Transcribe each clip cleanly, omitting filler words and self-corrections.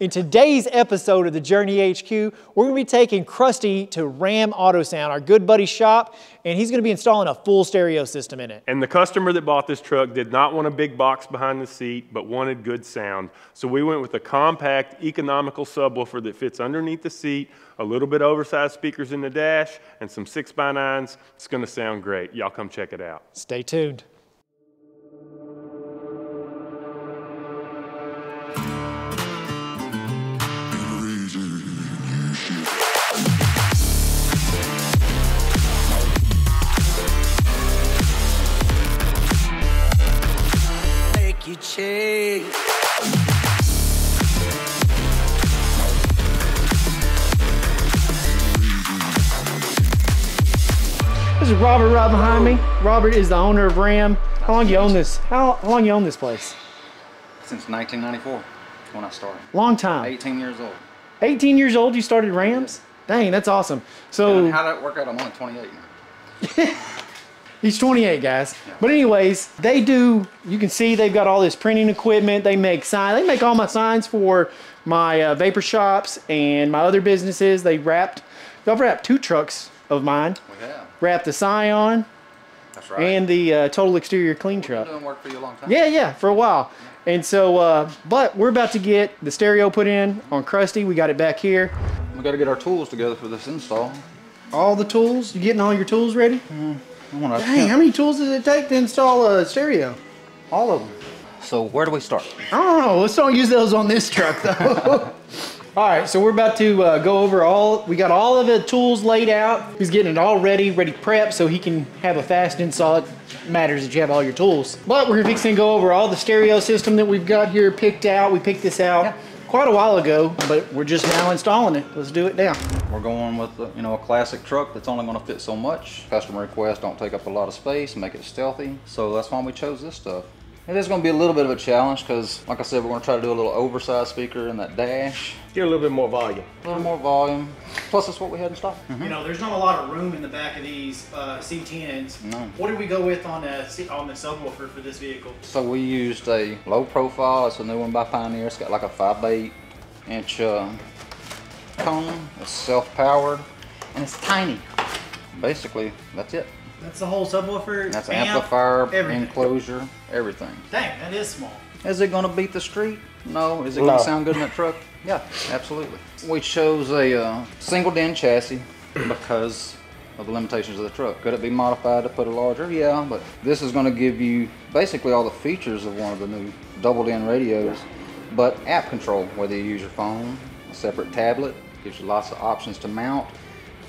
In today's episode of The Journey HQ, we're going to be taking Crusty to Ram AutoSound, our good buddy's shop, and he's going to be installing a full stereo system in it. And the customer that bought this truck did not want a big box behind the seat, but wanted good sound. So we went with a compact, economical subwoofer that fits underneath the seat, a little bit oversized speakers in the dash, and some 6x9s. It's going to sound great. Y'all come check it out. Stay tuned. This is Robert right behind me. Robert is the owner of Ram. How long you own this? How long you own this place? Since 1994, when I started. Long time. 18 years old. 18 years old, you started Rams? Dang, that's awesome. So yeah, how did that work out? I'm only 28 now. He's 28, guys. Yeah. But anyways, they do, you can see they've got all this printing equipment. They make signs. They make all my signs for my vapor shops and my other businesses. They've wrapped two trucks of mine. We have. Wrapped the Scion. That's right. And the Total Exterior Clean truck. We've been doing work for you a long time. Yeah, yeah, for a while. Yeah. And so, but we're about to get the stereo put in on Crusty. We got it back here. We got to get our tools together for this install. All the tools? You getting all your tools ready? Mm. Dang, how many tools does it take to install a stereo? All of them. So where do we start? I don't know. Let's don't use those on this truck, though. All right, so we're about to go over all, we got all of the tools laid out. He's getting it all ready prep so he can have a fast install. It matters that you have all your tools. But we're fixing to go over all the stereo system that we've got here picked out. We picked this out quite a while ago, but we're just now installing it. Let's do it now. We're going with a classic truck that's only going to fit so much. Customer requests don't take up a lot of space, make it stealthy. So that's why we chose this stuff. It is going to be a little bit of a challenge because, like I said, we're going to try to do a little oversized speaker in that dash. Get a little bit more volume. A little more volume. Plus, that's what we had in stock. Mm-hmm. You know, there's not a lot of room in the back of these C10s. No. What did we go with on the subwoofer for this vehicle? So we used a low profile. It's a new one by Pioneer. It's got like a 5/8 inch cone. It's self-powered, and it's tiny. Basically, that's it. That's the whole subwoofer. That's amp, amplifier, everything. Enclosure, everything. Dang, that is small. Is it going to beat the street? No. Is it going to sound good in that truck? Yeah, absolutely. We chose a single den chassis because of the limitations of the truck. Could it be modified to put a larger? Yeah, but this is going to give you basically all the features of one of the new double den radios, but app control, whether you use your phone, a separate tablet, gives you lots of options to mount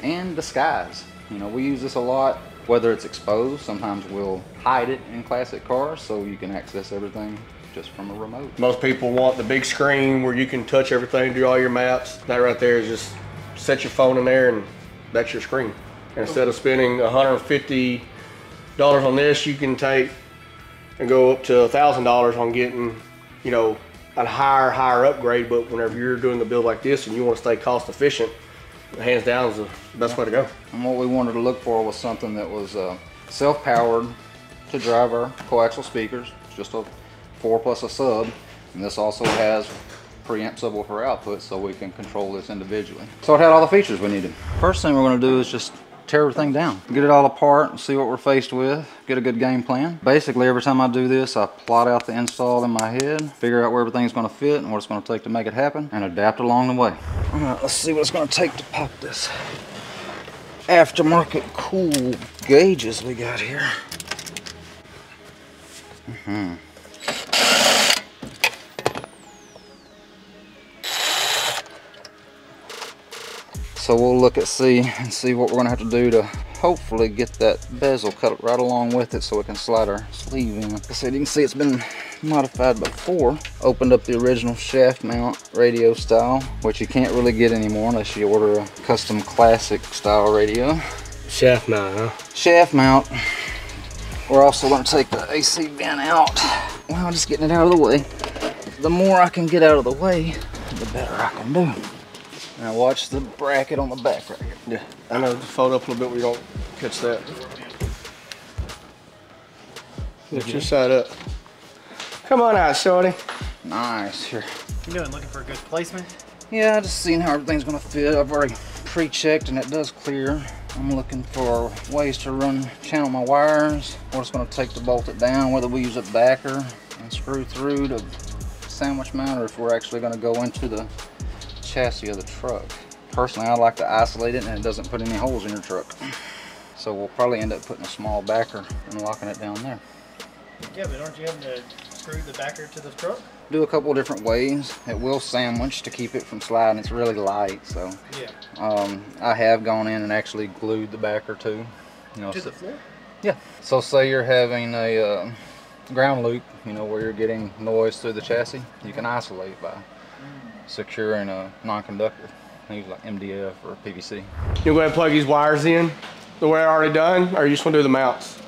and disguise. You know, we use this a lot. Whether it's exposed, sometimes we'll hide it in classic cars so you can access everything just from a remote. Most people want the big screen where you can touch everything, do all your maps. That right there is just set your phone in there and that's your screen. And instead of spending $150 on this, you can take and go up to $1,000 on getting, you know, a higher upgrade. But whenever you're doing the build like this and you want to stay cost efficient, hands down is the best way to go. And what we wanted to look for was something that was self-powered to drive our coaxial speakers. It's just a 4 plus a sub, and this also has preamp subwoofer output, so we can control this individually. So it had all the features we needed. First thing we're going to do is just tear everything down, get it all apart and see what we're faced with, get a good game plan. Basically, every time I do this, I plot out the install in my head, figure out where everything's going to fit and what it's going to take to make it happen, and adapt along the way. All right, let's see what it's going to take to pop this aftermarket cool gauges we got here. Mm-hmm. So we'll look at see what we're gonna have to do to hopefully get that bezel cut right along with it so we can slide our sleeve in. Like I said, you can see it's been modified before. Opened up the original shaft mount radio style, which you can't really get anymore unless you order a custom classic style radio. Shaft mount, huh? Shaft mount. We're also gonna take the AC vent out. Well, just getting it out of the way. The more I can get out of the way, the better I can do. Now watch the bracket on the back right here. Yeah, I know, just fold up a little bit where you don't catch that. Lift your side up. Come on out, shorty. Nice, here. You doing looking for a good placement? Yeah, just seeing how everything's gonna fit. I've already pre-checked and it does clear. I'm looking for ways to channel my wires. We're just gonna take the bolt it down, whether we use a backer and screw through to sandwich mount or if we're actually gonna go into the chassis of the truck. Personally, I like to isolate it and it doesn't put any holes in your truck. So we'll probably end up putting a small backer and locking it down there. Yeah, but aren't you having to screw the backer to the truck? Do a couple different ways. It will sandwich to keep it from sliding. It's really light, so. Yeah. I have gone in and actually glued the backer to. You know, to the floor? Yeah. So say you're having a ground loop, you know, where you're getting noise through the chassis, you can isolate by securing a non-conductor. I use like MDF or PVC. You'll go ahead and plug these wires in the way I already done, or you just want to do the mounts?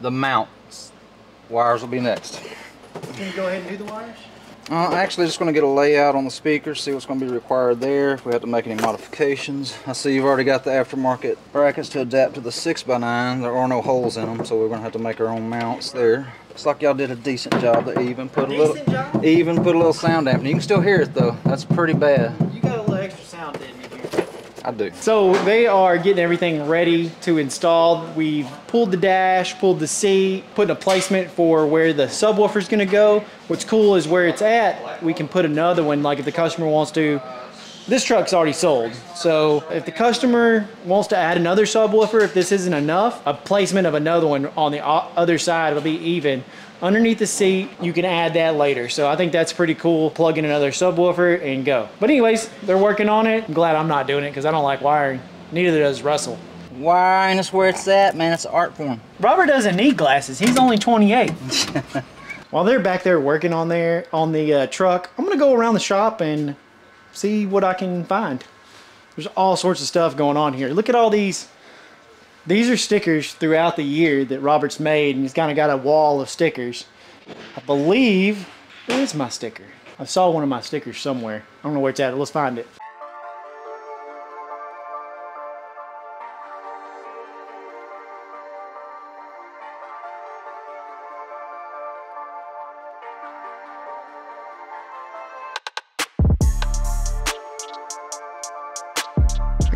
The mounts. Wires will be next. Can you go ahead and do the wires? Actually, just going to get a layout on the speakers, see what's going to be required there, if we have to make any modifications. I see you've already got the aftermarket brackets to adapt to the 6x9. There are no holes in them, so we're going to have to make our own mounts there. Looks like y'all did a decent job. They even put a little sound dampening. You can still hear it though. That's pretty bad. You got a little extra sound dampening here. I do. So they are getting everything ready to install. We've pulled the dash, pulled the seat, put a placement for where the subwoofer is going to go. What's cool is where it's at, we can put another one. Like if the customer wants to, this truck's already sold. So if the customer wants to add another subwoofer, if this isn't enough, a placement of another one on the other side will be even. Underneath the seat, you can add that later. So I think that's pretty cool. Plug in another subwoofer and go. But anyways, they're working on it. I'm glad I'm not doing it because I don't like wiring. Neither does Russell. Wiring is where it's at, man. It's an art form. Robert doesn't need glasses. He's only 28. While they're back there working on the truck, I'm gonna go around the shop and see what I can find. There's all sorts of stuff going on here. Look at all these. These are stickers throughout the year that Robert's made, and he's kind of got a wall of stickers. I believe, where is my sticker? I saw one of my stickers somewhere. I don't know where it's at. Let's find it.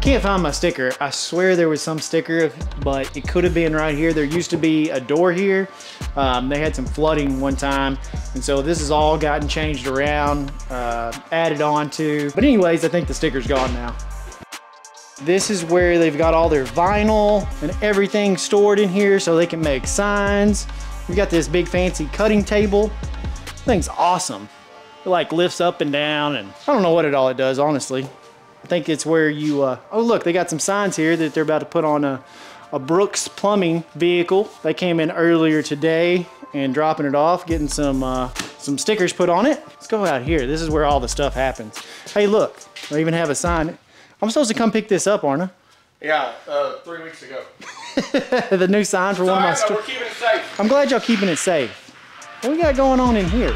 Can't find my sticker. I swear there was some sticker, but it could have been right here. There used to be a door here. They had some flooding one time, and so this has all gotten changed around, added on to. But anyways, I think the sticker's gone now. This is where they've got all their vinyl and everything stored in here so they can make signs. We've got this big fancy cutting table. This thing's awesome. It like lifts up and down, and I don't know what it does, honestly. I think it's where you, oh look, they got some signs here that they're about to put on a Brooks Plumbing vehicle. They came in earlier today and dropping it off, getting some stickers put on it. Let's go out here. This is where all the stuff happens. Hey look, they even have a sign. I'm supposed to come pick this up, aren't I? Yeah, 3 weeks ago. The new sign for one of my stores. We're keeping it safe. I'm glad y'all keeping it safe. What we got going on in here?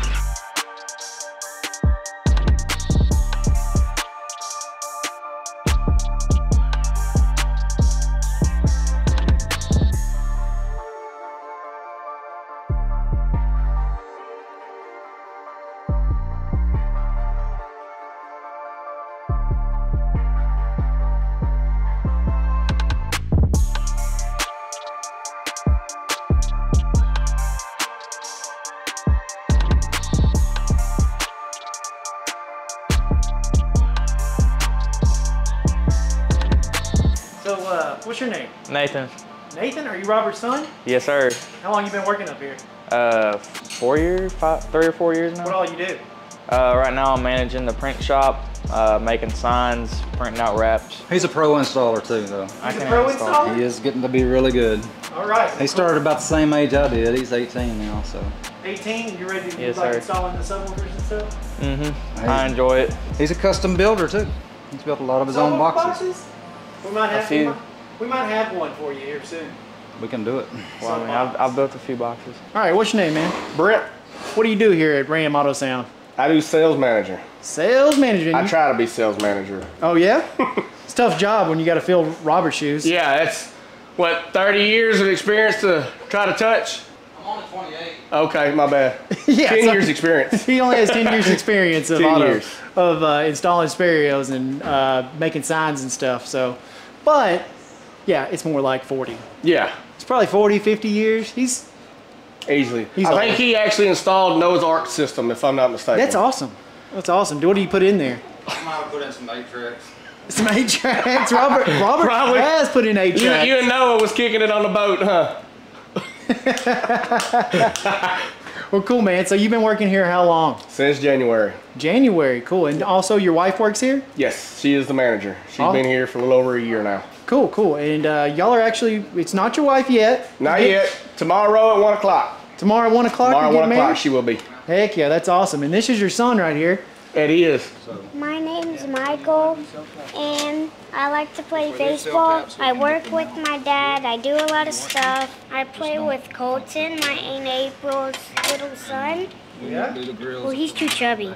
What's your name? Nathan. Nathan, are you Robert's son? Yes, sir. How long you been working up here? 3 or 4 years now. What all you do? Right now I'm managing the print shop, making signs, printing out wraps. He's a pro installer too, though. He's a pro installer? He is getting to be really good. All right. He started about the same age I did. He's 18 now, so. 18? You ready to installing the subwoofers and stuff? Mm-hmm. I enjoy it. He's a custom builder too. He's built a lot of his own boxes. We might have to. We might have one for you here soon. We can do it. Well, I mean, I've built a few boxes. All right, what's your name, man? Brett. What do you do here at Rams AutoSound? I do sales manager. Sales manager? I try to be sales manager. Oh, yeah? It's a tough job when you got to fill Robert's shoes. Yeah, that's, what, 30 years of experience to try to touch? I'm on the 28. Okay, my bad. Yeah, 10 years experience. He only has 10 years experience of installing stereos and making signs and stuff. So, but yeah, it's more like 40. Yeah, it's probably 40, 50 years. He's easily. I think he actually installed Noah's Ark system, if I'm not mistaken. That's awesome. That's awesome. What do you put in there? I might put in some 8 tracks. Some 8 tracks. Robert has put in 8 tracks. You and Noah was kicking it on the boat, huh? Well, cool, man. So you've been working here how long? Since January. January, cool. And also your wife works here? Yes, she is the manager. She's been here for a little over a year now. Cool, cool. And y'all are actually, it's not your wife yet. Not yet. Tomorrow at 1 o'clock. Tomorrow at 1 o'clock? Tomorrow at 1 o'clock she will be. Heck yeah, that's awesome. And this is your son right here. It is. My name's Michael, and I like to play baseball. I work with my dad. I do a lot of stuff. I play with Colton, my Aunt April's little son. Yeah. Well, he's too chubby.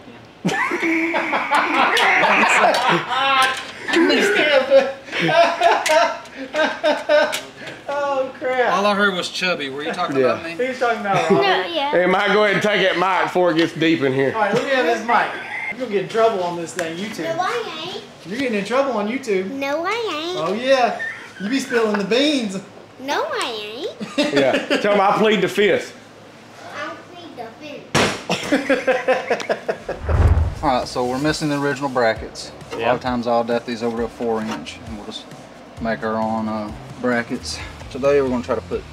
Oh, crap. All I heard was chubby. Were you talking about me? He's talking about Robert. No, yeah. Hey, Mike, go ahead and take that mic before it gets deep in here. All right, look at this mic. You're gonna get in trouble on this thing, YouTube. No, I ain't. You're getting in trouble on YouTube. No, I ain't. Oh, yeah. You be spilling the beans. No, I ain't. Yeah. Tell them I plead the fifth. I plead the fifth. All right, so we're missing the original brackets. Yep. A lot of times I'll adapt these over to a 4-inch, and we'll just make our own brackets. Today we're gonna try to put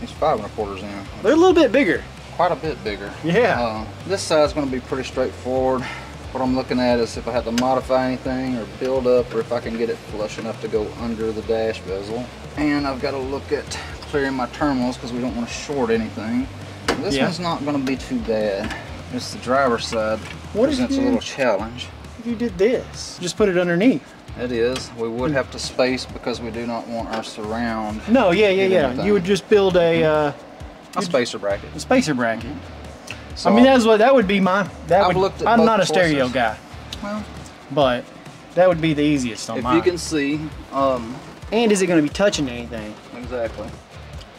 these 5 1/4s in. They're a little bit bigger. Quite a bit bigger. Yeah. This side's gonna be pretty straightforward. What I'm looking at is if I had to modify anything or build up, or if I can get it flush enough to go under the dash bezel. And I've got to look at clearing my terminals because we don't want to short anything. This one's not going to be too bad. It's the driver's side. What presents a little challenge. If you did this, just put it underneath. It is. We would have to space because we do not want our surround. No, yeah. You would just build a spacer bracket. A spacer bracket. So I mean, that's what that would be. I'm not a stereo guy, but that would be the easiest on mine. If you can see, and is it going to be touching anything? Exactly.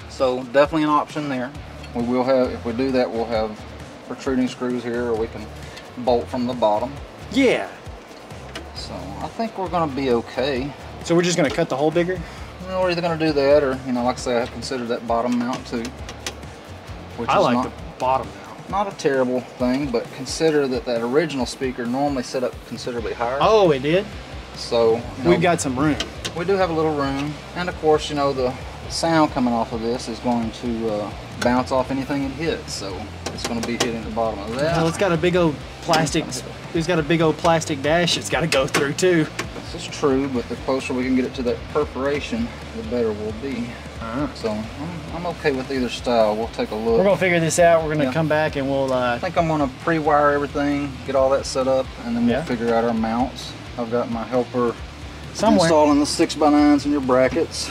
So definitely an option there. We will have, if we do that, we'll have protruding screws here, or we can bolt from the bottom. Yeah. So I think we're going to be okay. So we're just going to cut the hole bigger. Well, we're either going to do that, or like I say, I considered that bottom mount too. Which I like the bottom mount. Not a terrible thing, but consider that that original speaker normally set up considerably higher. Oh, it did? So we've got some room. We do have a little room. And of course, the sound coming off of this is going to bounce off anything it hits. So it's going to be hitting the bottom of that. Well, it's got a big old plastic, it's got a big old plastic dash it's got to go through too. This is true, but the closer we can get it to that perforation, the better we'll be. So I'm okay with either style. We'll take a look. We're gonna figure this out. We're gonna come back and we'll I think I'm gonna pre-wire everything, get all that set up, and then we'll figure out our mounts. I've got my helper somewhere installing the 6x9s in your brackets.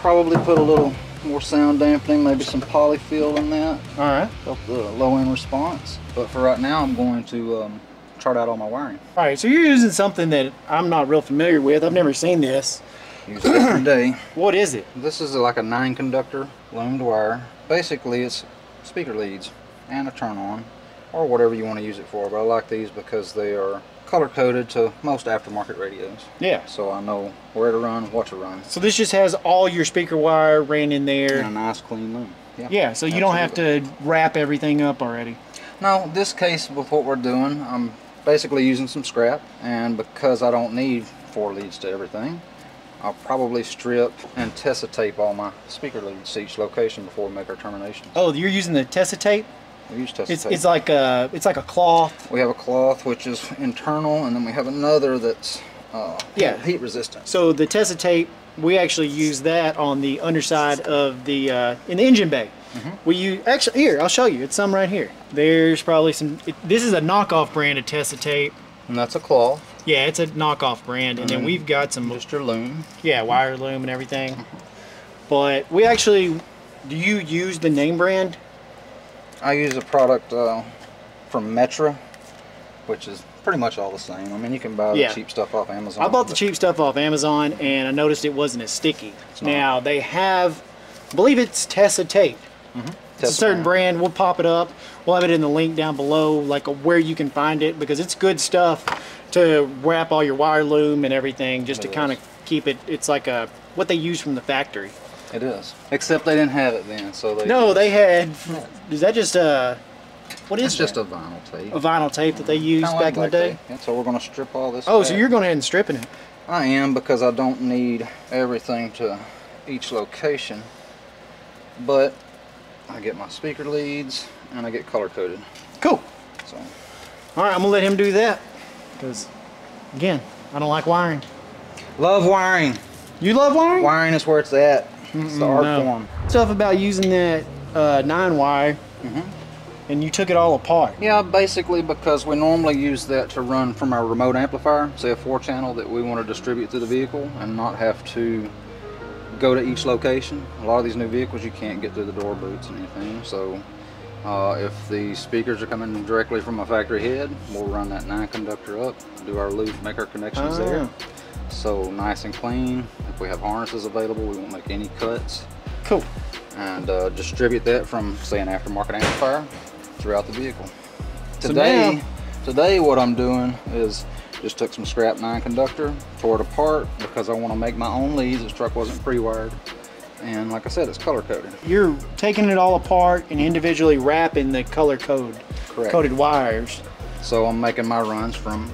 Probably put a little more sound dampening, maybe some polyfill in that. All right, help the low end response. But for right now, I'm going to chart out all my wiring. All right, so you're using something that I'm not real familiar with. I've never seen this. Use it every day. What is it? This is like a 9-conductor loomed wire. Basically, it's speaker leads and a turn on, or whatever you want to use it for. But I like these because they are color coded to most aftermarket radios. Yeah. So I know where to run, what to run. So this just has all your speaker wire ran in there. And a nice clean loom. Yeah. Yeah. So you don't have to wrap everything up already. No. This case with what we're doing, I'm basically using some scrap, and because I don't need 4 leads to everything, I'll probably strip and Tessa tape all my speaker leads to each location before we make our terminations. Oh, you're using the Tessa tape? We use Tessa tape. It's like a cloth. We have a cloth which is internal, and then we have another that's heat resistant. So the Tessa tape, we actually use that on the underside of the in the engine bay. Mm-hmm. Actually, here, I'll show you. It's some right here. There's probably some. This is a knockoff brand of Tessa tape. And that's a cloth. Yeah, it's a knockoff brand. And then we've got some Mr. Loom. Yeah, wire loom and everything. But we actually, do you use the name brand? I use a product from Metra, which is pretty much all the same. I mean, you can buy the cheap stuff off Amazon. I bought the cheap stuff off Amazon, and I noticed it wasn't as sticky. Now, they have, I believe it's Tessa tape. Mm-hmm. It's a certain brand. We'll pop it up. We'll have it in the link down below, like where you can find it, because it's good stuff to wrap all your wire loom and everything, just to kind of keep it. It's like a what they use from the factory. It is. Except they didn't have it then, so they. No, they had. Is that just a? What is it? Just a vinyl tape. A vinyl tape that they used back in the day. And so we're going to strip all this. Oh, so you're going ahead and stripping it. I am, because I don't need everything to each location, but I get my speaker leads and I get color coded. Cool. So, all right, I'm gonna let him do that, because again, I don't like wiring. Love wiring. You love wiring? Wiring is where it's at. It's the art form. Stuff about using that 9-wire, and you took it all apart. Yeah, basically, because we normally use that to run from our remote amplifier, say a 4-channel that we want to distribute to the vehicle and not have to go to each location. A lot of these new vehicles, you can't get through the door boots and anything, so if the speakers are coming directly from a factory head, we'll run that 9 conductor up, do our loop, make our connections there. So nice and clean. If we have harnesses available, we won't make any cuts. Cool. And distribute that from, say, an aftermarket amplifier throughout the vehicle. Today what I'm doing is just took some scrap 9-conductor, tore it apart because I want to make my own leads. This truck wasn't pre-wired. And like I said, it's color coded. You're taking it all apart and individually wrapping the color code, coded wires. So I'm making my runs from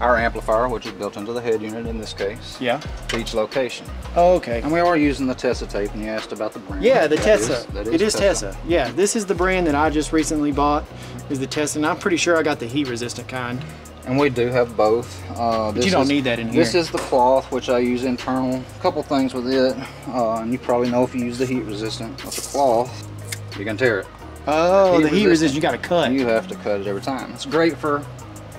our amplifier, which is built into the head unit in this case, to each location. Oh, okay. And we are using the Tessa tape, and you asked about the brand. Yeah, the Tessa. It is Tessa. Yeah, this is the brand that I just recently bought, is the Tessa, and I'm pretty sure I got the heat resistant kind. And we do have both. But you don't need that in here. This is the cloth, which I use internal. A couple things with it, and you probably know if you use the heat resistant with the cloth, you can tear it. Oh, the heat resistant, you got to cut. You have to cut it every time. It's great for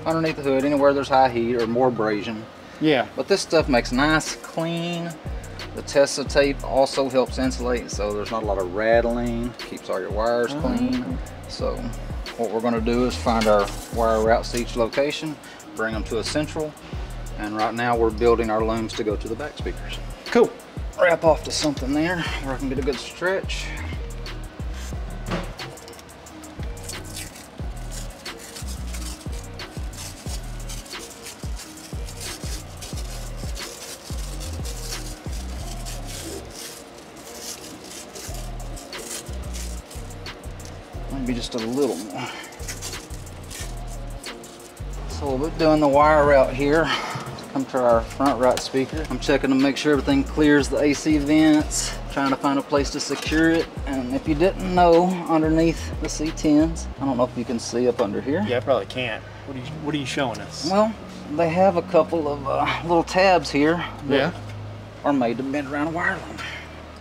underneath the hood, anywhere there's high heat or more abrasion. Yeah. But this stuff makes nice, clean. The Tessa tape also helps insulate, so there's not a lot of rattling. Keeps all your wires clean. So what we're going to do is find our wire routes to each location, bring them to a central, and right now we're building our looms to go to the back speakers. Cool. Wrap off to something there where I can get a good stretch. Maybe just a little more. So we're doing the wire route here to come to our front right speaker. I'm checking to make sure everything clears the AC vents, trying to find a place to secure it. And if you didn't know, underneath the C10s, I don't know if you can see up under here. Yeah, I probably can't. What are you showing us? Well, they have a couple of little tabs here that are made to bend around a wire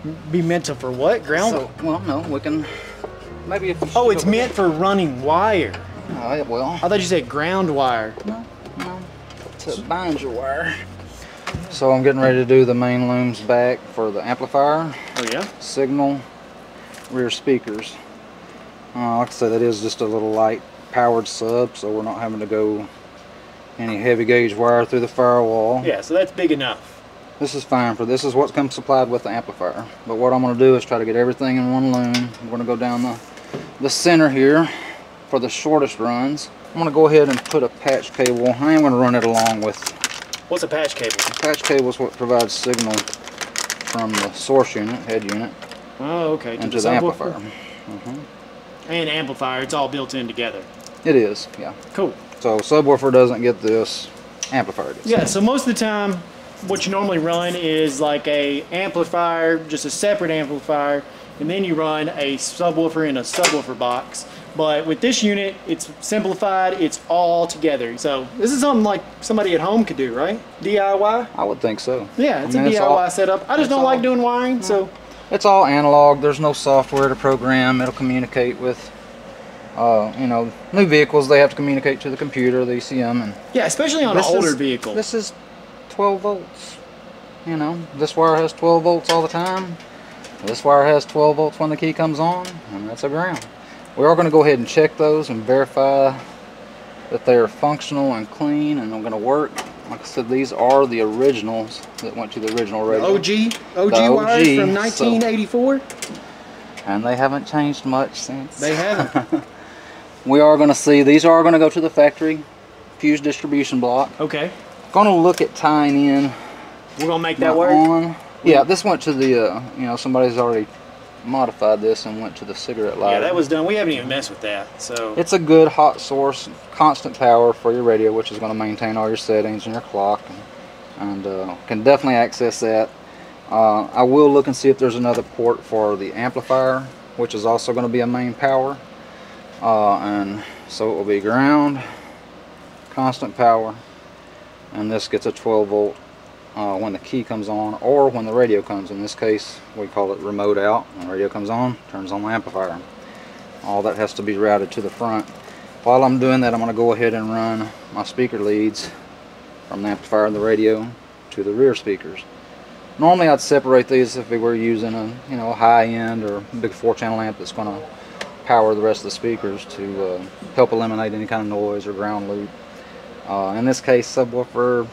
loom. Be meant to for what? Ground? So, well, no, we can... Maybe if oh, it's meant for running wire. Oh, it will. I thought you said ground wire. No, no. To bind your wire. So I'm getting ready to do the main looms back for the amplifier. Oh, yeah? Signal, rear speakers. Like I said, that is just a little light powered sub, so we're not having to go any heavy gauge wire through the firewall. Yeah, so that's big enough. This is fine for this is what comes supplied with the amplifier. But what I'm going to do is try to get everything in one loom. We're going to go down the center here for the shortest runs. I'm going to go ahead and put a patch cable. I am going to run it along with. What's a patch cable? A patch cable is what provides signal from the source unit, head unit. Oh, okay. Into the amplifier. And amplifier, it's all built in together. It is, yeah. Cool. So subwoofer doesn't get this, amplifier does. Yeah, so most of the time, what you normally run is like a amplifier, just a separate amplifier, and then you run a subwoofer in a subwoofer box. But with this unit, it's simplified, it's all together. So this is something like somebody at home could do, right? DIY? I would think so. Yeah, it's a DIY setup. I just don't like doing wiring, so. It's all analog, there's no software to program. It'll communicate with you know, new vehicles, they have to communicate to the computer, the ECM, and yeah, especially on an older vehicle. This is 12 volts, you know, this wire has 12 volts all the time. This wire has 12 volts when the key comes on, and that's a ground. We are going to go ahead and check those and verify that they are functional and clean and they're going to work. Like I said, these are the originals that went to the original radio. OG wires from 1984? So, and they haven't changed much since. They haven't. We are going to see, these are going to go to the factory fuse distribution block. Okay. Going to look at tying in. We're going to make that work? Yeah, this went to the, you know, somebody's already modified this and went to the cigarette lighter. Yeah, that was done. We haven't even messed with that. So it's a good hot source, constant power for your radio, which is going to maintain all your settings and your clock, and can definitely access that. I will look and see if there's another port for the amplifier, which is also going to be a main power, and so it will be ground, constant power, and this gets a 12 volt when the key comes on or when the radio comes. In this case, we call it remote out. When the radio comes on, turns on the amplifier. All that has to be routed to the front. While I'm doing that, I'm going to go ahead and run my speaker leads from the amplifier and the radio to the rear speakers. Normally I'd separate these if we were using a, you know, high-end or big 4-channel amp that's going to power the rest of the speakers to help eliminate any kind of noise or ground loop. In this case, subwoofer,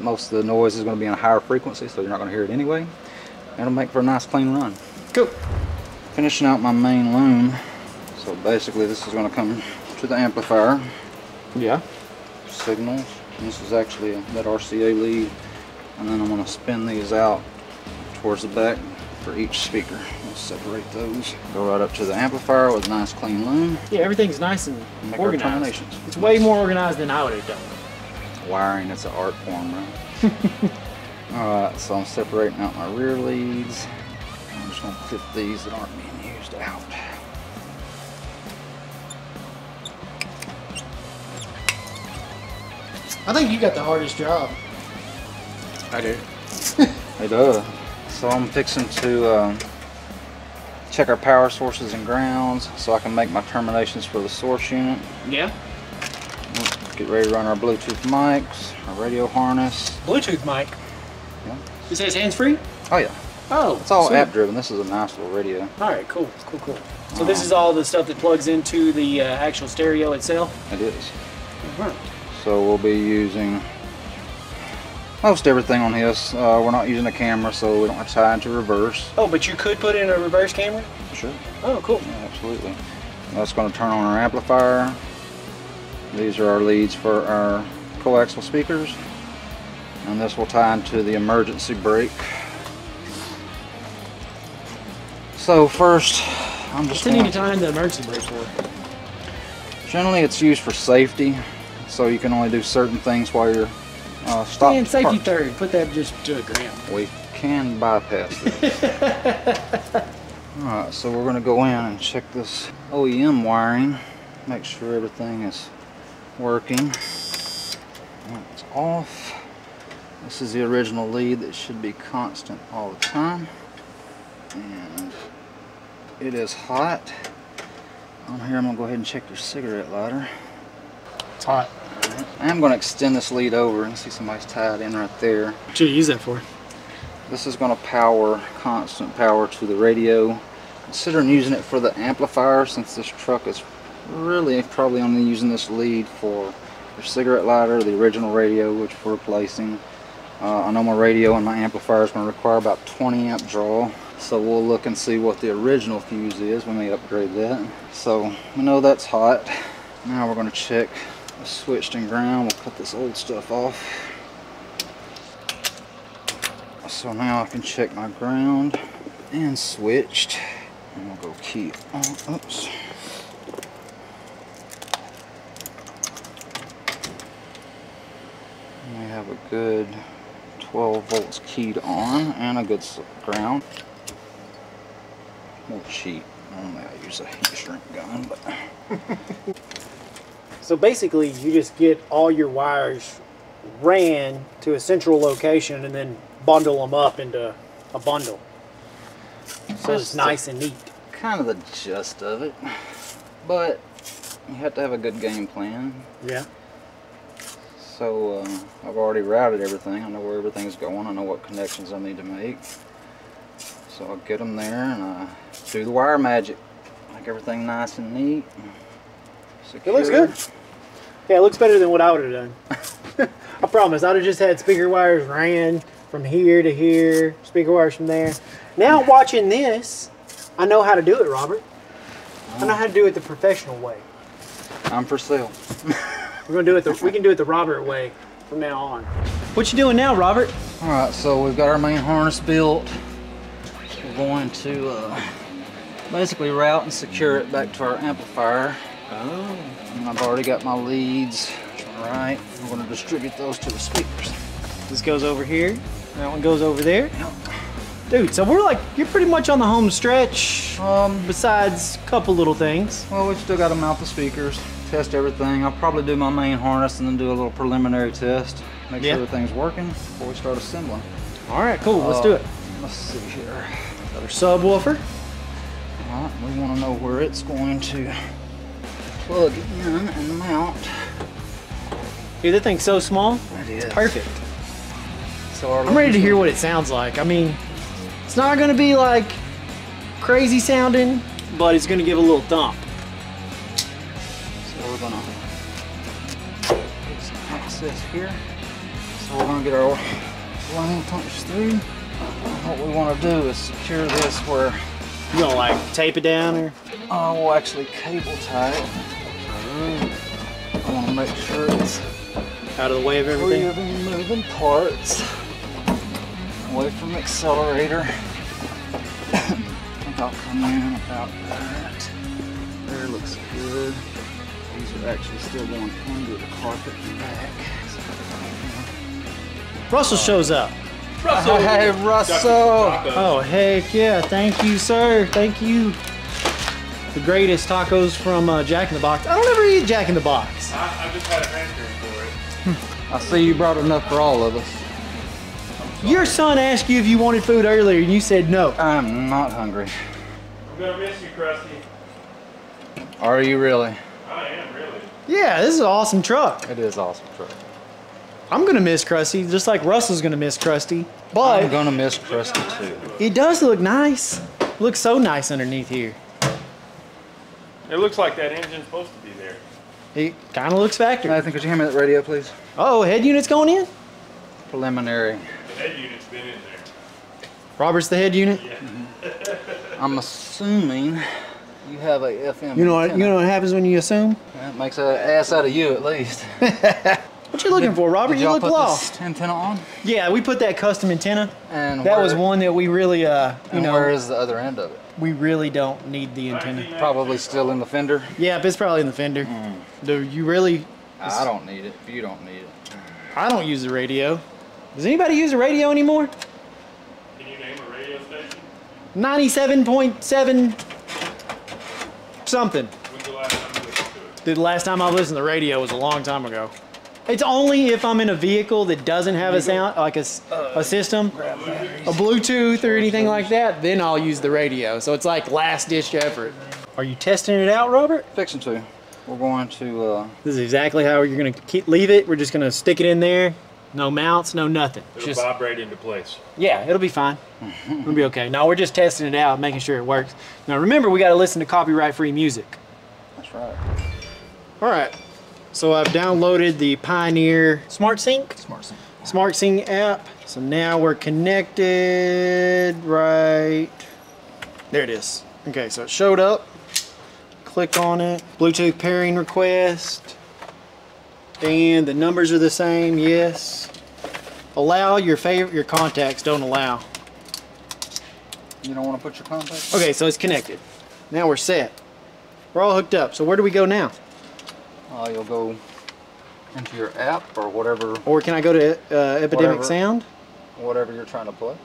most of the noise is going to be in a higher frequency, so you're not going to hear it anyway. It'll make for a nice clean run. Cool. Finishing out my main loom. So basically this is going to come to the amplifier. Yeah. Signals. And this is actually that RCA lead. And then I'm going to spin these out towards the back for each speaker. We'll separate those. Go right up to the amplifier with a nice clean loom. Yeah, everything's nice and organized. It's way more organized than I would have done. Wiring, it's an art form, right? Alright, so I'm separating out my rear leads. I'm just going to clip these that aren't being used out. I think you got the hardest job. I do. It does. So I'm fixing to check our power sources and grounds so I can make my terminations for the source unit. Yeah. Get ready to run our Bluetooth mics, our radio harness. Bluetooth mic? Yeah. It says hands-free? Oh, yeah. Oh. It's all app-driven. This is a nice little radio. All right, cool, cool, cool. So this is all the stuff that plugs into the actual stereo itself? It is. Right. So we'll be using most everything on this. We're not using a camera, so we don't have to tie into reverse. Oh, but you could put in a reverse camera? Sure. Oh, cool. Yeah, absolutely. That's going to turn on our amplifier. These are our leads for our coaxial speakers, and this will tie into the emergency brake. So first, I'm just going to tie into the emergency brake for. Generally, it's used for safety, so you can only do certain things while you're stopped. And safety parked. Third, put that just to a ground. We can bypass this. All right, so we're going to go in and check this OEM wiring, make sure everything is working. It's off. This is the original lead that should be constant all the time, and it is hot. On here I'm gonna go ahead and check your cigarette lighter. It's hot. Right. I am gonna extend this lead over and see somebody's tied in right there. What should you use that for? This is gonna power, constant power to the radio. Considering using it for the amplifier, since this truck is really probably only using this lead for your cigarette lighter, the original radio which we're replacing. I know my radio and my amplifier is going to require about 20 amp draw, so we'll look and see what the original fuse is. We may upgrade that. So we know that's hot. Now we're going to check the switched and ground. We'll cut this old stuff off. So now I can check my ground and switched, and we'll go key on. Oops. We have a good 12 volts keyed on and a good ground. We'll cheat. Normally I use a heat shrink gun, but. So basically you just get all your wires ran to a central location and then bundle them up into a bundle. So it's nice and neat. Kind of the gist of it. But you have to have a good game plan. Yeah. So I've already routed everything. I know where everything's going. I know what connections I need to make. So I'll get them there and do the wire magic. Make everything nice and neat. Secure. It looks good. Yeah, it looks better than what I would have done. I promise. I would have just had speaker wires ran from here to here, speaker wires from there. Now watching this, I know how to do it, Robert. I know how to do it the professional way. I'm for sale. We're gonna do it. We can do it the Robert way from now on. What you doing now, Robert? All right, so we've got our main harness built. We're going to basically route and secure it back to our amplifier. Oh. And I've already got my leads. All right, I'm gonna distribute those to the speakers. This goes over here. That one goes over there. Yep. Dude, so we're like, you're pretty much on the home stretch, besides a couple little things. Well, we've still got to mount the speakers, test everything. I'll probably do my main harness and then do a little preliminary test, make sure everything's working before we start assembling. All right, cool, let's do it. Let's see here. Another subwoofer. All right, we want to know where it's going to plug in and mount. Dude, that thing's so small, it's perfect. So I'm ready to hear what it sounds like. I mean, it's not gonna be like crazy sounding, but it's gonna give a little thump. So we're gonna get some access here. So we're gonna get our line punched through. What we wanna do is secure this where... You gonna like tape it down or? Oh, we'll actually cable tie it. I wanna make sure it's out of the way of everything. Free of moving parts. Away from the accelerator. I think I'll come in about that. There, looks good. These are actually still going under the carpet and back. Russell shows up. Russell! Hey, Russell! Oh, heck yeah. Thank you, sir. Thank you. The greatest tacos from Jack in the Box. I don't ever eat Jack in the Box. I just had a rancor for it. I see you brought enough for all of us. Your son asked you if you wanted food earlier, and you said no. I'm not hungry. I'm gonna miss you, Crusty. Are you really? I am, really. Yeah, this is an awesome truck. It is an awesome truck. I'm gonna miss Crusty, just like Russell's gonna miss Crusty. But I'm gonna miss Crusty too. It does look nice. It looks so nice underneath here. It looks like that engine's supposed to be there. It kinda looks factory. Nathan, could you hand me that radio, please? Oh, head unit's going in? Preliminary. Head unit's been in there. Robert's the head unit? Yeah. Mm-hmm. I'm assuming you have a FM. You know what happens when you assume? That makes an ass out of you at least. What you looking for, Robert? You look lost. This antenna on? Yeah, we put that custom antenna. And that was one that we really, you know. Where is the other end of it? We really don't need the antenna. Probably still in the fender? Yeah, it's probably in the fender. Mm. Do you really? I don't need it if you don't need it. I don't use the radio. Does anybody use a radio anymore? Can you name a radio station? 97.7 something. When's the last time you listened to it? Dude, the last time I listened to the radio was a long time ago. It's only if I'm in a vehicle that doesn't have a sound, like a system, a Bluetooth or anything like that, then I'll use the radio. So it's like last ditch effort. Are you testing it out, Robert? Fixing to. We're going to... This is exactly how you're going to leave it. We're just going to stick it in there. No mounts, no nothing. It'll just vibrate into place. Yeah, it'll be fine. It'll be okay. No, we're just testing it out, making sure it works. Now remember, we gotta listen to copyright-free music. That's right. All right, so I've downloaded the Pioneer SmartSync? SmartSync. SmartSync app. So now we're connected, right? There it is. Okay, so it showed up. Click on it. Bluetooth pairing request. And the numbers are the same, yes. Allow your favorite, your contacts don't allow. You don't want to put your contacts? Okay, so it's connected. Now we're set. We're all hooked up, so where do we go now? You'll go into your app or whatever. Or can I go to Epidemic Sound? Whatever you're trying to play.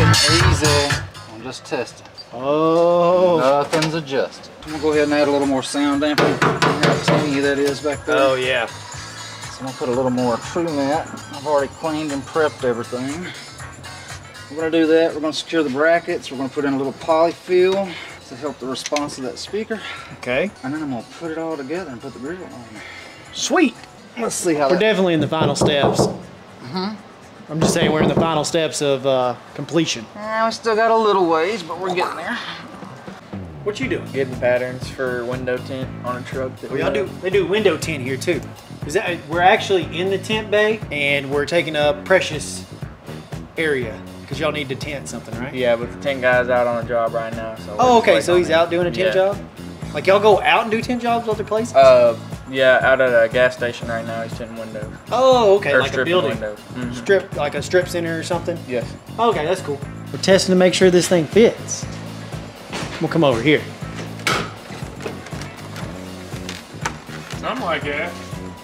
Easy, easy. I'm just testing. Oh. Nothing's adjusted. I'm gonna go ahead and add a little more sound dampening. How tinny that is back there. Oh yeah. So I'm gonna put a little more through that. I've already cleaned and prepped everything. We're gonna do that. We're gonna secure the brackets. We're gonna put in a little polyfill to help the response of that speaker. Okay. And then I'm gonna put it all together and put the grill on. Sweet. Let's see how. We're definitely in the final steps. Uh-huh. I'm just saying we're in the final steps of completion. Yeah, we still got a little ways, but we're getting there. What you doing? Getting patterns for window tint on a truck. That they do window tint here too. Is that we're actually in the tint bay and we're taking up precious area. Because y'all need to tent something, right? Yeah, but the tent guy's out on a job right now. So so he's out doing a tent job? Like y'all go out and do tent jobs other places? Yeah, out at a gas station right now. He's tinting windows. Oh, okay, or like a building. Mm-hmm. Strip, like a strip center or something? Yes. Okay, that's cool. We're testing to make sure this thing fits. We'll come over here. Something like that.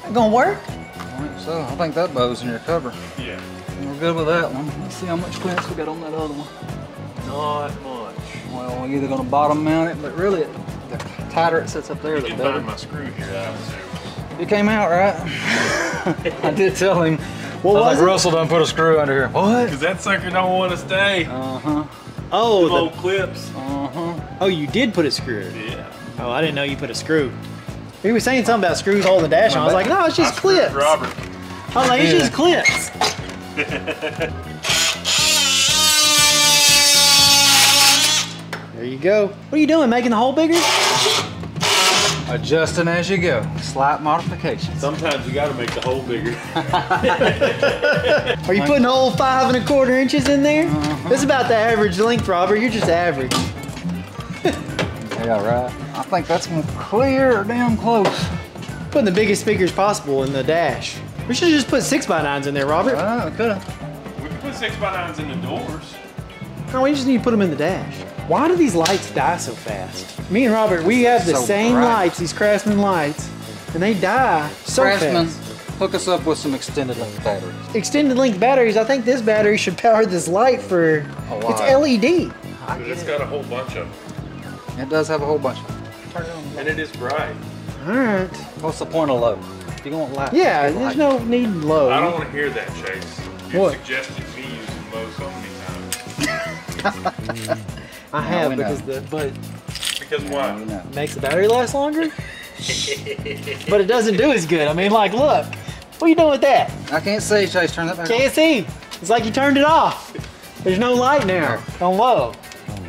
That gonna work? I think so. I think that bow's in your cover. Yeah. We're good with that one. Let's see how much clearance we got on that other one. Not much. Well, we're either gonna bottom mount it, but really the tighter it sits up there, the better. You can find my screw here, I was there. It came out, right? I did tell him. Well, I was like, Russell done put a screw under here. What? Because that sucker don't want to stay. Uh-huh. Oh, the old clips. Uh-huh. Oh, you did put a screw. Yeah. Oh, I didn't know you put a screw. He was saying something about screws holding the dash on. I was like, no, it's just clips. Robert. I was like, it's just clips. There you go. What are you doing, making the hole bigger? Adjusting as you go. Slight modifications. Sometimes you gotta make the hole bigger. Are you putting all 5¼ inches in there? Uh-huh. That's about the average length, Robert. You're just average. Yeah, right. I think that's gonna clear damn close. Putting the biggest speakers possible in the dash. We should just put 6x9s in there, Robert. Oh, could've. We could put 6x9s in the doors. No, we just need to put them in the dash. Why do these lights die so fast? Me and Robert, we have the same lights, these Craftsman lights, and they die so fast. Craftsman, hook us up with some extended length batteries. Extended length batteries? I think this battery should power this light for, it's LED. But it's got a whole bunch of them. It does have a whole bunch of them. Turn it on. And it is bright. All right. What's the point of low? You don't want light. Yeah, there's no need in low. I don't want to hear that, Chase. You suggested me using low so many times. I have because what? It makes the battery last longer? But it doesn't do as good. I mean, like, look. What are you doing with that? I can't see, Chase. Turn that back on. Can't see. It's like you turned it off. There's no light now on low.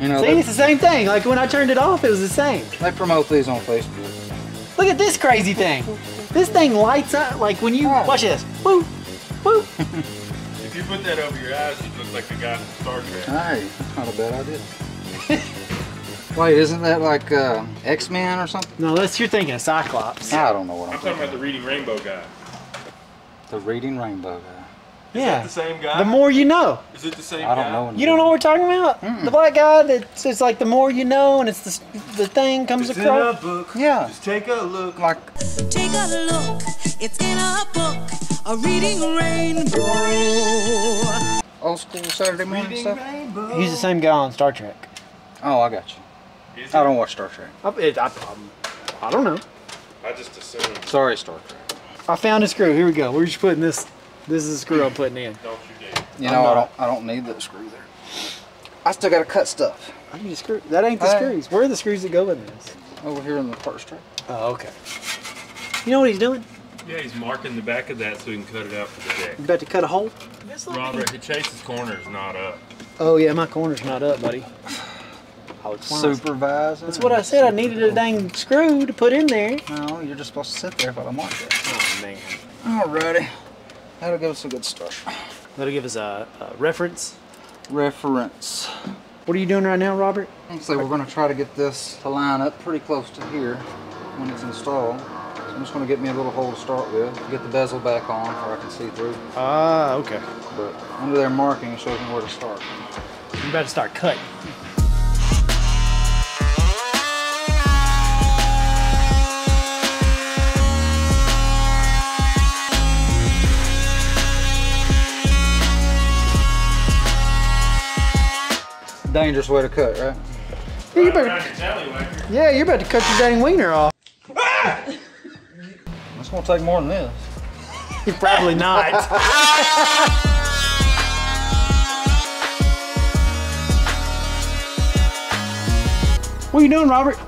You know, see, it's the same thing. Like when I turned it off, it was the same. They promote these on Facebook. Look at this crazy thing. This thing lights up. Like when you watch this. Woo, woo. If you put that over your eyes, you look like the guy from Star Trek. Hey, that's not a bad idea. Wait, isn't that like X-Men or something? No, you're thinking of Cyclops. I don't know what I'm talking about. I'm talking about the Reading Rainbow guy. The Reading Rainbow guy. Yeah. Is that the same guy? The more you know. Is it the same guy? I don't know. You don't know what we're talking about? Mm-mm. The black guy it's like the more you know and it's the thing comes across. It's in a book. Yeah. Just take a look. Take a look. It's in a book. A reading rainbow. Old school Saturday morning stuff? Rainbow. He's the same guy on Star Trek. Oh, I got you. I don't watch Star Trek. I don't know. I just assumed. Sorry, Star Trek. I found a screw. Here we go. We're just putting this. This is the screw I'm putting in. Don't you dare. You know, I don't need that screw there. I still gotta cut stuff. I need a screw. That ain't the screws. Where are the screws that go in this? Over here in the parts tray. Oh, okay. You know what he's doing? Yeah, he's marking the back of that so he can cut it out for the deck. You about to cut a hole? Robert, the Chase's corner's not up. Oh yeah, my corner's not up, buddy. Supervisor. That's what I said. I needed a dang screw to put in there. No, you're just supposed to sit there while I mark it. Oh man. Alrighty. That'll give us a good start. That'll give us a reference. Reference. What are you doing right now, Robert? So we're going to try to get this to line up pretty close to here when it's installed. So I'm just going to get me a little hole to start with. Get the bezel back on where I can see through. Ah, okay. But under their marking shows me where to start. You better start cutting. Dangerous way to cut, right? Yeah, you better, you're about to cut your dang wiener off. Ah! That's gonna take more than this. You're probably not. What are you doing, Robert?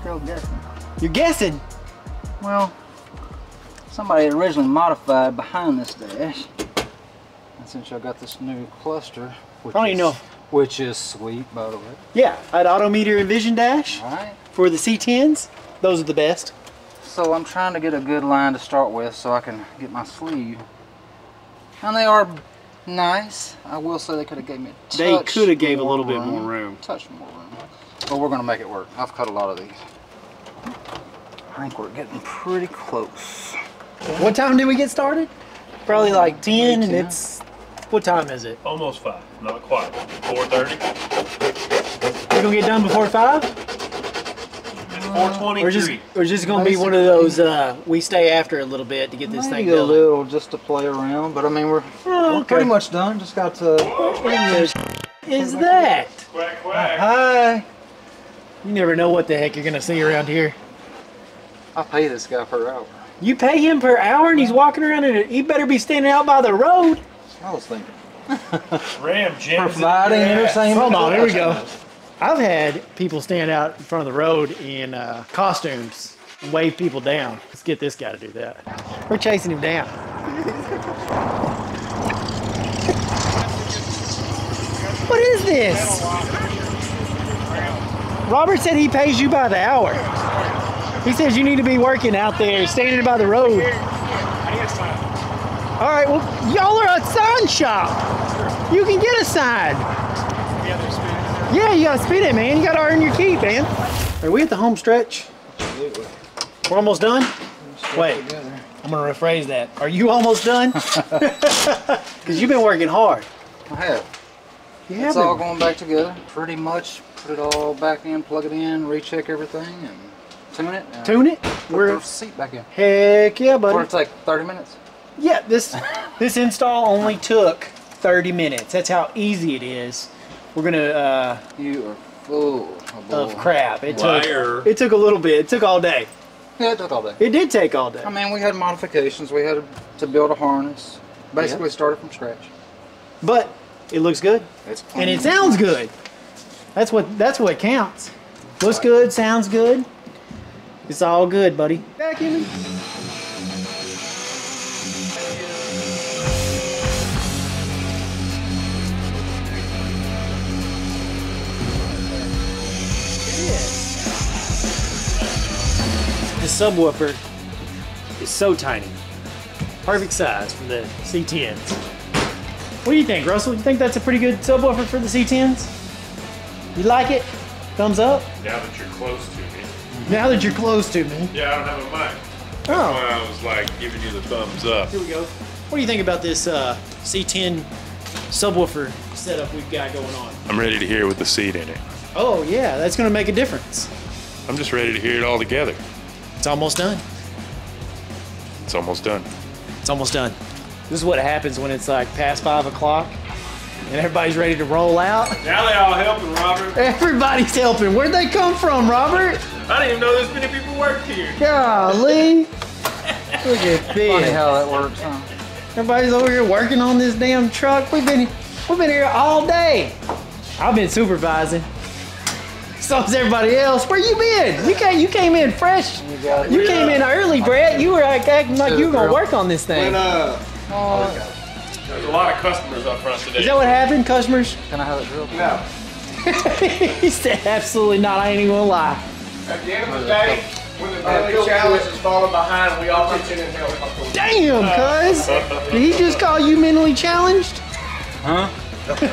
Still guessing. You're guessing? Well, somebody originally modified behind this dash. And since I got this new cluster, which I don't even know. Which is sweet, by the way. Yeah, I had AutoMeter and Vision Dash for the C10s. Those are the best. So I'm trying to get a good line to start with so I can get my sleeve. And they are nice. I will say they could have gave me a touch. They could have gave a little bit more room. Touch more room. But we're going to make it work. I've cut a lot of these. I think we're getting pretty close. What time did we get started? Probably like 10, and it's... What time is it? Almost 5. Not quite. 4:30. We're going to get done before 5? 4:23. We're just going to be one of those, we stay after a little bit to get this thing done. Maybe a little just to play around, but I mean, we're pretty much done. Just got to... What is that? Quack, quack. Hi. You never know what the heck you're going to see around here. I pay this guy per hour. You pay him per hour and he's walking around and he better be standing out by the road. I was thinking. Ram jams. Providing entertainment. Hold on, here we go. I've had people stand out in front of the road in costumes and wave people down. Let's get this guy to do that. We're chasing him down. What is this? Robert said he pays you by the hour. He says you need to be working out there, standing by the road. All right, well, y'all are a sign shop. You can get a sign. Yeah, you gotta speed it, man. You gotta earn your keep, man. Are we at the home stretch? Absolutely. We're almost done? Wait, I'm gonna rephrase that. Are you almost done? Because you've been working hard. I have. Yeah, it's all going back together. Pretty much put it all back in, plug it in, recheck everything, and tune it. Tune it? We're the seat back in. Heck yeah, buddy. Or it's like 30 minutes. Yeah, this install only took 30 minutes. That's how easy it is. We're gonna. You are full of crap. It took a little bit. It took all day. Yeah, it took all day. It did take all day. I mean, we had modifications. We had to build a harness. Basically, started from scratch. But it looks good. It's clean. And it sounds good. That's what counts. Looks good. Sounds good. It's all good, buddy. Back in. The subwoofer is so tiny. Perfect size for the C10s. What do you think, Russell? You think that's a pretty good subwoofer for the C10s? You like it? Thumbs up? Now that you're close to me. Now that you're close to me? Yeah, I don't have a mic. That's why I was like giving you the thumbs up. Here we go. What do you think about this C10 subwoofer setup we've got going on? I'm ready to hear it with the seat in it. Oh yeah, that's gonna make a difference. I'm just ready to hear it all together. It's almost done. It's almost done. It's almost done. This is what happens when it's like past 5 o'clock and everybody's ready to roll out. Now they all helping, Robert. Everybody's helping. Where'd they come from, Robert? I didn't even know this many people worked here. Golly. Look at this. Funny how that works, huh? Everybody's over here working on this damn truck. We've been here all day. I've been supervising. So is everybody else. Where you been? You came in fresh. You came in early, Brett. You were acting like you were gonna work on this thing. There's a lot of customers up front today. Is that what happened, customers? Can I have it real quick? No. He said absolutely not. I ain't even gonna lie. At the end of the day, when the daily challenge is falling behind, we all get in and help. Damn, cuz. Did he just call you mentally challenged? Huh? Maybe.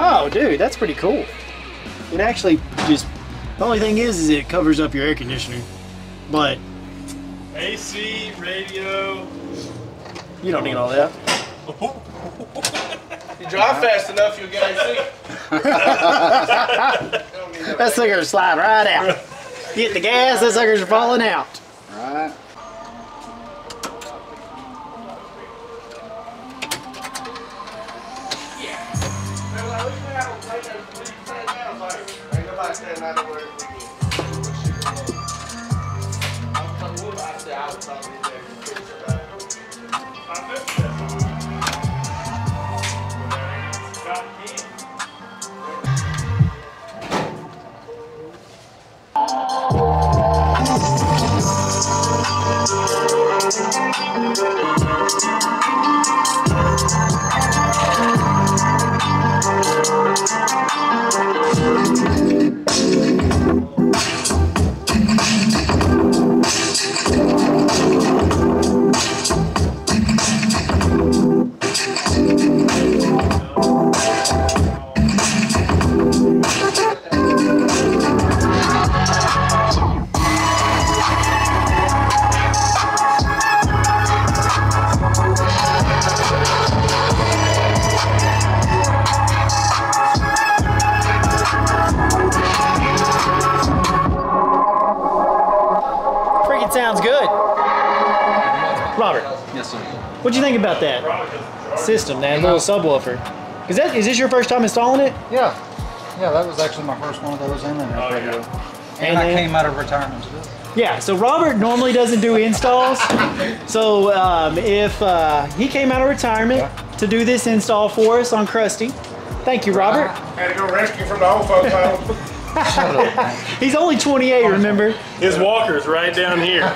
Oh, dude, that's pretty cool. It actually just, the only thing is it covers up your air conditioner, but. AC, radio. You don't need all that. You drive fast enough, you'll get AC. That sucker's sliding right out. You hit the gas, that sucker's falling out. Right. What do you think about that system, that little subwoofer? Is this your first time installing it? Yeah. Yeah, that was actually my first one of those in there. Oh, yeah. And I came out of retirement to do it. Yeah, so Robert normally doesn't do installs. So if he came out of retirement to do this install for us on Crusty. Thank you, Robert. Had to go rescue from the old folks home. He's only 28, remember? His walker's right down here.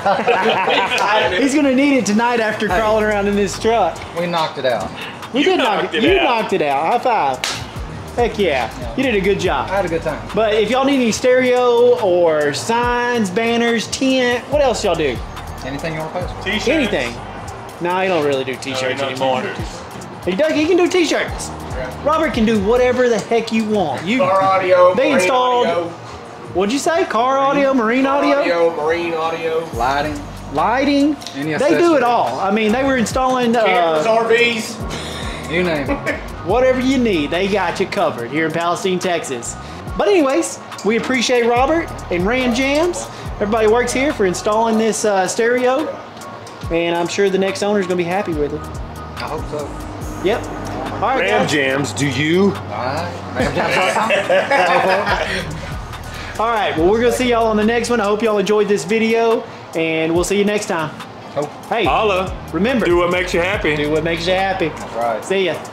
He's gonna need it tonight after crawling around in this truck. We knocked it out. You knocked it out. High five. Heck yeah. You did a good job. I had a good time. But if y'all need any stereo or signs, banners, tent, what else y'all do? Anything you want to post? T-shirts. Anything. No, he don't really do t-shirts anymore. He can do t-shirts. Robert can do whatever the heck you want. Car audio, they installed, audio. What'd you say? Car audio, marine audio? Marine audio. Lighting. Lighting. They do it all. I mean, they were installing... cameras, RVs. You name it. Whatever you need, they got you covered here in Palestine, Texas. But anyways, we appreciate Robert and Rand Jams. Everybody works here for installing this stereo. And I'm sure the next owner's going to be happy with it. I hope so. Yep. All right, Ram Jams, do you? All right, well, we're going to see y'all on the next one. I hope y'all enjoyed this video, and we'll see you next time. Oh. Hey, holla. Remember. Do what makes you happy. Do what makes you happy. That's right. See ya.